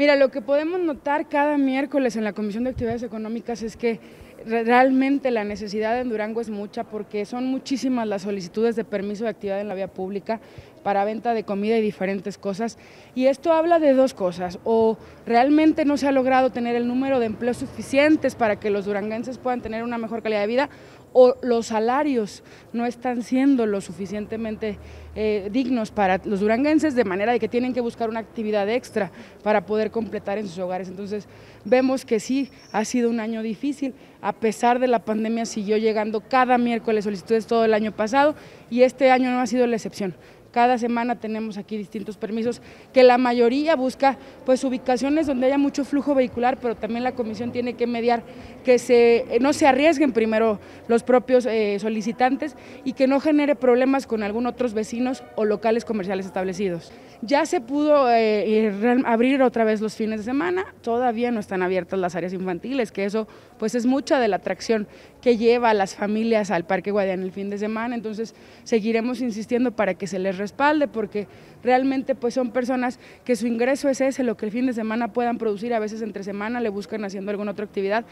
Mira, lo que podemos notar cada miércoles en la Comisión de Actividades Económicas es que realmente la necesidad en Durango es mucha, porque son muchísimas las solicitudes de permiso de actividad en la vía pública para venta de comida y diferentes cosas, y esto habla de dos cosas: o realmente no se ha logrado tener el número de empleos suficientes para que los duranguenses puedan tener una mejor calidad de vida, o los salarios no están siendo lo suficientemente dignos para los duranguenses, de manera de que tienen que buscar una actividad extra para poder completar en sus hogares. Entonces vemos que sí ha sido un año difícil. A pesar de la pandemia siguió llegando cada miércoles solicitudes todo el año pasado, y este año no ha sido la excepción. Cada semana tenemos aquí distintos permisos que la mayoría busca pues ubicaciones donde haya mucho flujo vehicular, pero también la comisión tiene que mediar que no se arriesguen primero los propios solicitantes y que no genere problemas con algunos otros vecinos o locales comerciales establecidos. Ya se pudo abrir otra vez los fines de semana, todavía no están abiertas las áreas infantiles, que eso pues es mucha de la atracción que lleva a las familias al Parque Guadiana el fin de semana. Entonces seguiremos insistiendo para que se les respalde, porque realmente pues son personas que su ingreso es ese, lo que el fin de semana puedan producir, a veces entre semana le buscan haciendo alguna otra actividad,